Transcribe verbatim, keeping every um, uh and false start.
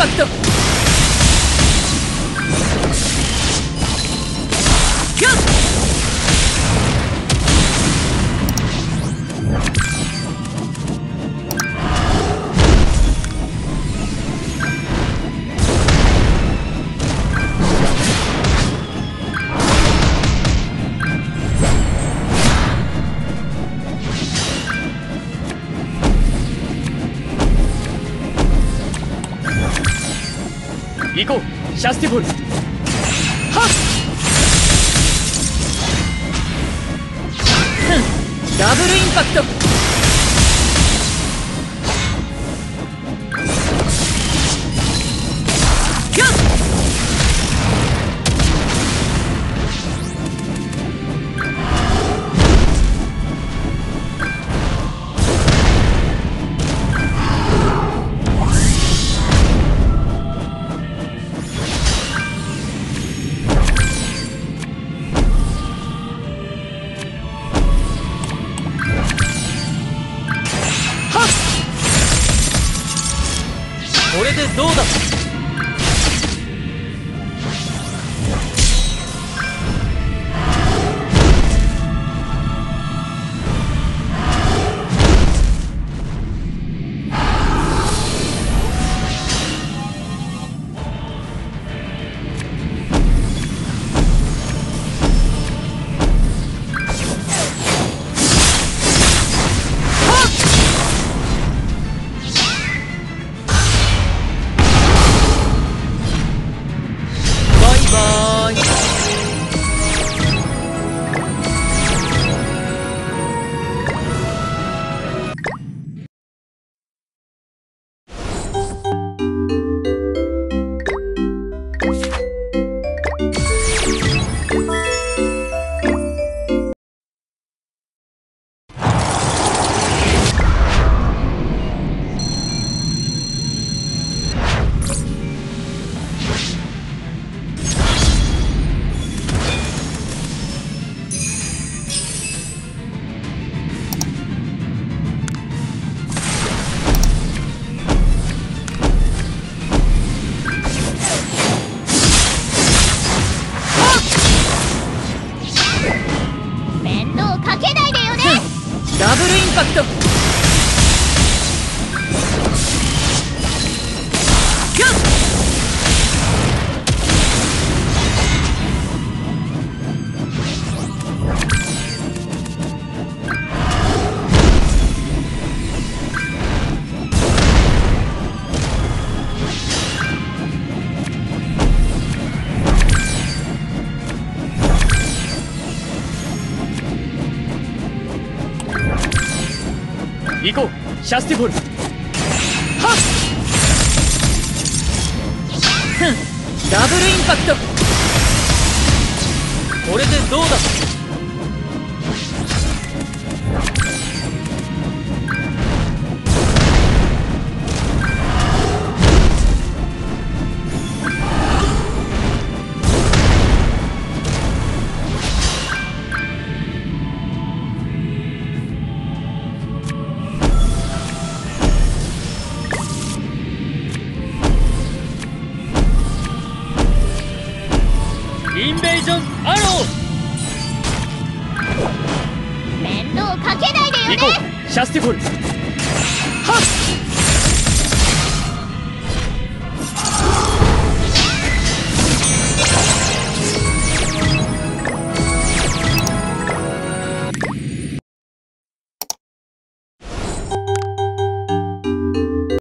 パクト。行こう、シャスティフォル。はっ、ダブルインパクト。これでどうだ。行こう、シャスティフォル。はっ、ダブルインパクト。これでどうだ。インベージョンアロー。面倒かけないでよね。行こう、シャスティフォル。はっ。